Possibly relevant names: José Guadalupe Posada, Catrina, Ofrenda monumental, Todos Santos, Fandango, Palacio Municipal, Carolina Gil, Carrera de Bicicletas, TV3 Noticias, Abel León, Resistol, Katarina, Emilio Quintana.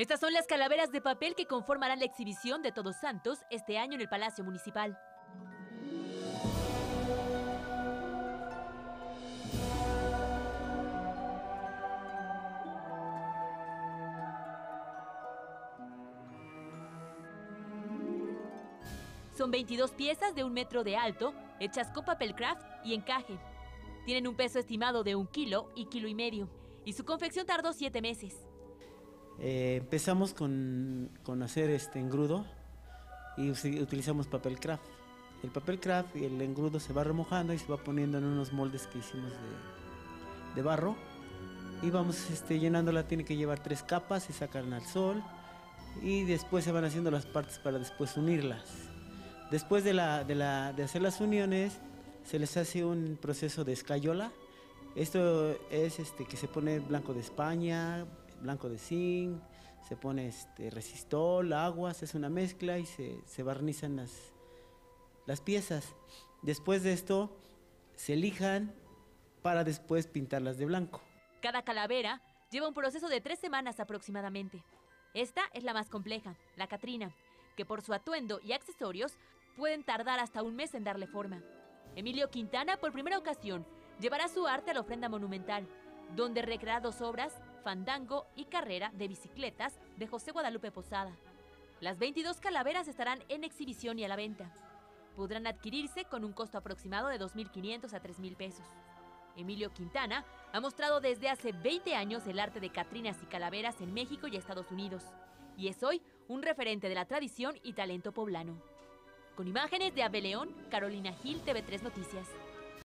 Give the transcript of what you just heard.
Estas son las calaveras de papel que conformarán la exhibición de Todos Santos este año en el Palacio Municipal. Son 22 piezas de 1 metro de alto, hechas con papel craft y encaje. Tienen un peso estimado de 1 kilo y 1,5 kilos, y su confección tardó 7 meses. Empezamos con hacer este engrudo y utilizamos papel craft. El papel craft y el engrudo se va remojando y se va poniendo en unos moldes que hicimos de barro. Y vamos llenándola, tiene que llevar 3 capas, se sacan al sol y después se van haciendo las partes para después unirlas. Después de hacer las uniones, se les hace un proceso de escayola. Esto es que se pone blanco de España, blanco de zinc, se pone resistol, agua, se hace una mezcla y se barnizan las piezas. Después de esto, se lijan para después pintarlas de blanco. Cada calavera lleva un proceso de 3 semanas aproximadamente. Esta es la más compleja, la Catrina, que por su atuendo y accesorios pueden tardar hasta 1 mes en darle forma. Emilio Quintana, por primera ocasión, llevará su arte a la ofrenda monumental, donde recreará 2 obras, Fandango y Carrera de Bicicletas, de José Guadalupe Posada. Las 22 calaveras estarán en exhibición y a la venta. Podrán adquirirse con un costo aproximado de 2.500 a 3.000 pesos. Emilio Quintana ha mostrado desde hace 20 años el arte de Catrinas y calaveras en México y Estados Unidos, y es hoy un referente de la tradición y talento poblano. Con imágenes de Abel León, Carolina Gil, TV3 Noticias.